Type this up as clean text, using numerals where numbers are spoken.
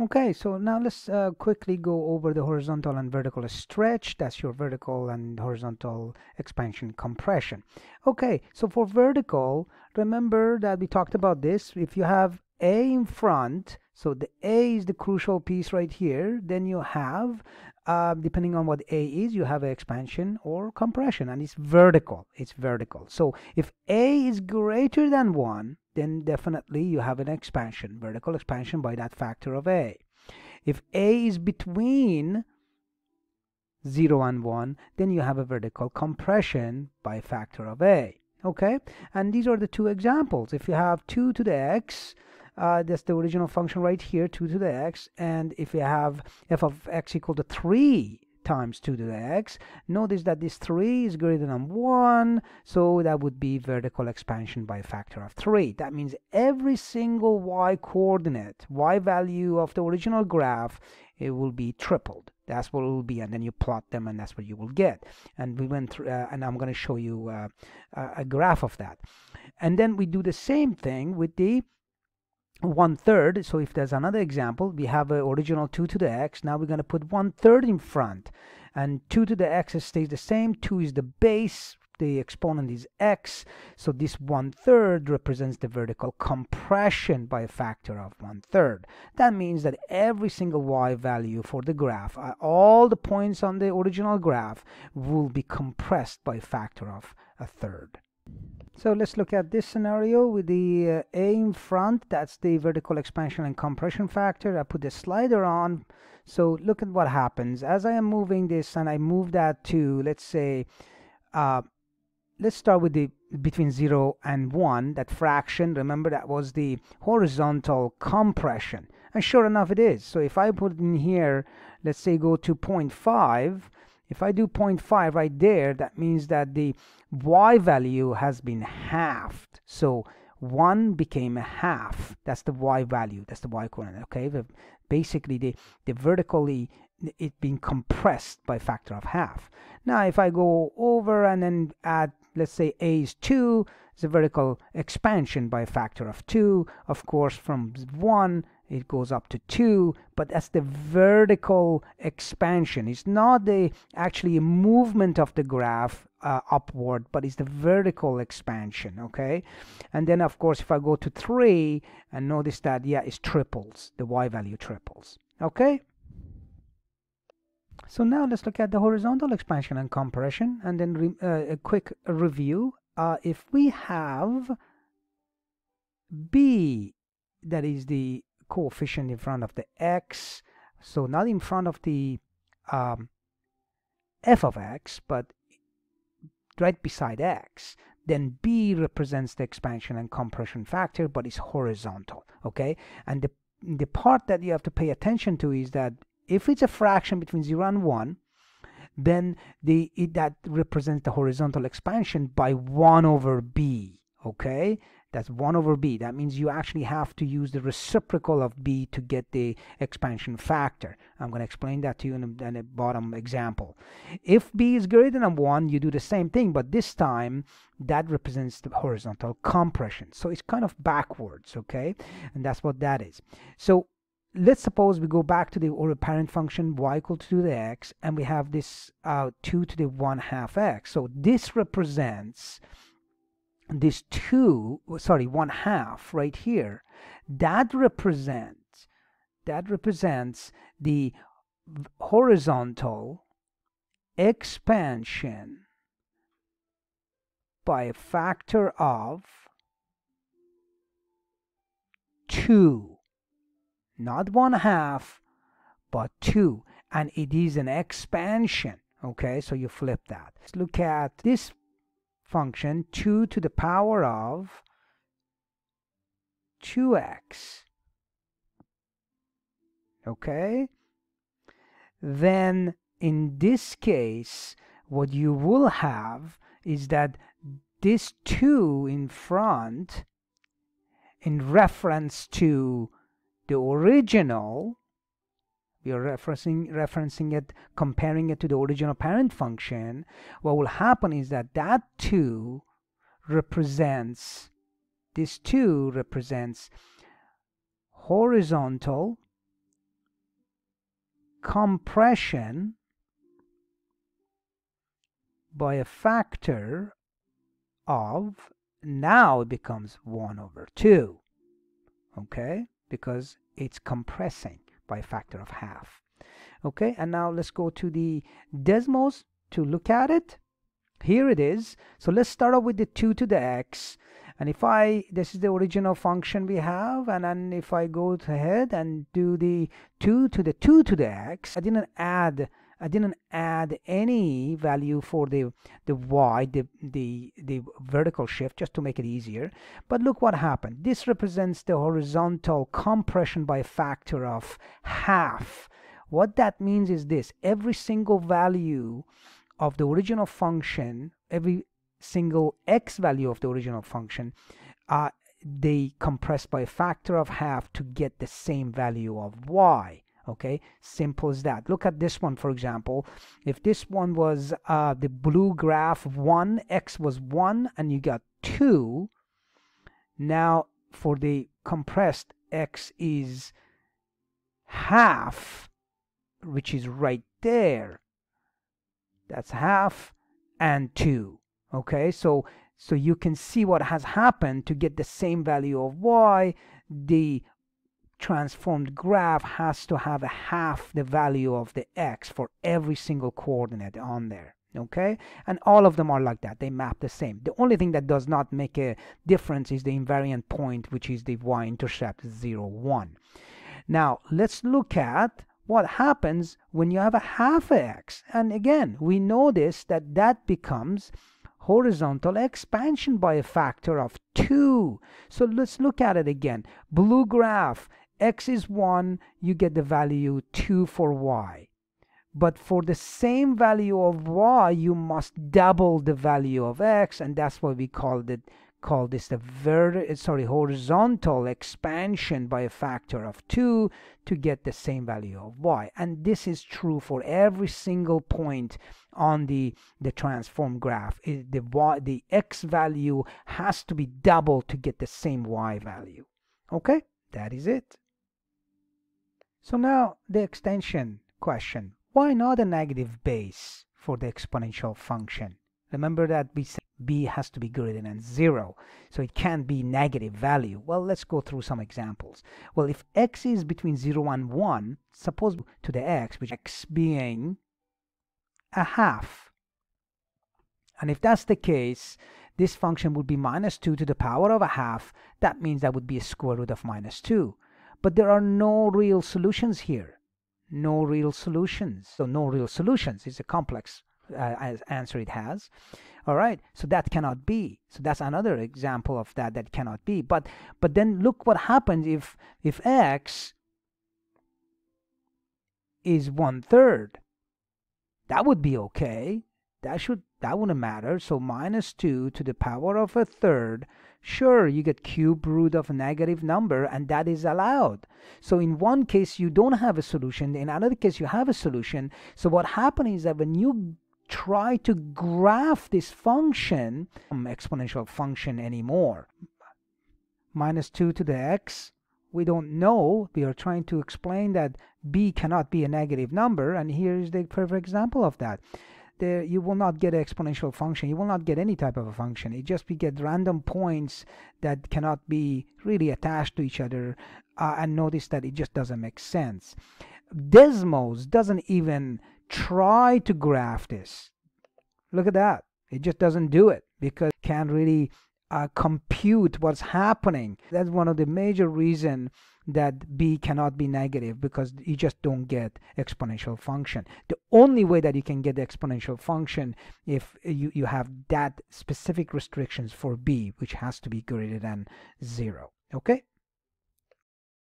Okay, so now let's quickly go over the horizontal and vertical stretch. That's your vertical and horizontal expansion compression. Okay, so for vertical, remember that we talked about this. If you have A in front, so the A is the crucial piece right here, then you have, depending on what A is, you have an expansion or compression, and it's vertical. It's vertical. So if A is greater than 1, then definitely you have an expansion, vertical expansion by that factor of A. If A is between 0 and 1, then you have a vertical compression by factor of A. Okay, and these are the two examples. If you have 2 to the x, that's the original function right here, 2 to the x, and if you have f of x equal to 3 times 2 to the x, notice that this 3 is greater than 1, so that would be vertical expansion by a factor of 3. That means every single y coordinate, y value of the original graph, it will be tripled. That's what it will be, and then you plot them, and that's what you will get. And we went through, and I'm going to show you a graph of that. And then we do the same thing with the 1/3. So if there's another example, we have an original 2 to the x. Now we're going to put 1/3 in front, and 2 to the x stays the same. 2 is the base. The exponent is x, so this 1/3 represents the vertical compression by a factor of 1/3. That means that every single y value for the graph, all the points on the original graph, will be compressed by a factor of 1/3. So let's look at this scenario with the A in front. That's the vertical expansion and compression factor. I put the slider on, so look at what happens. As I am moving this, and I move that to, let's say, let's start with the between 0 and 1, that fraction. Remember, that was the horizontal compression. And sure enough, it is. So if I put in here, let's say go to 0.5. If I do 0.5 right there, that means that the y value has been halved. So 1 became a half. That's the y value. That's the y coordinate. Okay, basically the vertically, it being compressed by a factor of half. Now if I go over and then add, let's say A is 2, it's a vertical expansion by a factor of 2. Of course, from 1 it goes up to 2, but that's the vertical expansion. It's not the actually a movement of the graph upward, but it's the vertical expansion. Okay, and then of course if I go to 3, and notice that, yeah, it triples, the y value triples. Okay, so now let's look at the horizontal expansion and compression, and then a quick review. If we have B, that is the coefficient in front of the x, so not in front of the f of x, but right beside x, then B represents the expansion and compression factor, but it's horizontal. Okay, and the part that you have to pay attention to is that if it's a fraction between 0 and 1, then that represents the horizontal expansion by 1 over b. Okay, that's 1 over b. That means you actually have to use the reciprocal of b to get the expansion factor. I'm going to explain that to you in a bottom example. If b is greater than 1, you do the same thing, but this time that represents the horizontal compression. So it's kind of backwards, okay? And that's what that is. So let's suppose we go back to the parent function y equal to 2 to the x, and we have this 2 to the 1/2 x. So this represents this 1/2 right here. That represents the horizontal expansion by a factor of 2. Not 1/2, but 2, and it is an expansion. Okay, so you flip that. Let's look at this function, 2 to the power of 2x. Okay, then in this case, what you will have is that this 2 in front, in reference to the original, we are referencing it, comparing it to the original parent function. What will happen is that that 2 represents, this 2 represents horizontal compression by a factor of, now it becomes 1/2, okay, because it's compressing by a factor of half. Okay, and now let's go to the Desmos to look at it. Here it is. So let's start off with the 2 to the x, and if I, this is the original function we have, and then if I go ahead and do the 2 to the x, I didn't add any value for the y, the vertical shift, just to make it easier. But look what happened. This represents the horizontal compression by a factor of half. What that means is this: every single value of the original function, every single x value of the original function, they compress by a factor of half to get the same value of y. Okay, simple as that. Look at this one, for example. If this one was the blue graph, 1, x was 1, and you got 2. Now for the compressed, x is half, which is right there. That's half and 2. Okay, so you can see what has happened. To get the same value of y, the transformed graph has to have a half the value of the x for every single coordinate on there. Okay, and all of them are like that. They map the same. The only thing that does not make a difference is the invariant point, which is the y-intercept 0, 1. Now let's look at what happens when you have a half x, and again we notice that that becomes horizontal expansion by a factor of 2. So let's look at it again. Blue graph, x is 1, you get the value 2 for y. But for the same value of y, you must double the value of x, and that's why we call this the horizontal expansion by a factor of 2 to get the same value of y. And this is true for every single point on the transform graph. The x value has to be doubled to get the same y value. Okay, that is it. So now the extension question: why not a negative base for the exponential function? Remember that we said b has to be greater than 0, so it can't be negative value. Well, let's go through some examples. Well, if x is between 0 and 1, suppose to the x, which x being a half, and if that's the case, this function would be -2 to the power of a half. That means that would be a square root of -2. But there are no real solutions here. No real solutions. So no real solutions. It's a complex answer it has. All right, so that cannot be. So that's another example of that cannot be. But then look what happens if x is 1/3. That would be okay. That wouldn't matter. So -2 to the power of 1/3. Sure, you get cube root of a negative number, and that is allowed. So in one case you don't have a solution, in another case you have a solution. So what happens is that when you try to graph this function, exponential function anymore, -2 to the x, we don't know. We are trying to explain that b cannot be a negative number, and here is the perfect example of that. There you will not get an exponential function. You will not get any type of a function. It just, we get random points that cannot be really attached to each other, and notice that it just doesn't make sense. Desmos doesn't even try to graph this. Look at that. It just doesn't do it because it can't really compute what's happening. That's one of the major reasons that b cannot be negative, because you just don't get exponential function. The only way that you can get the exponential function if you have that specific restrictions for b, which has to be greater than 0. Okay.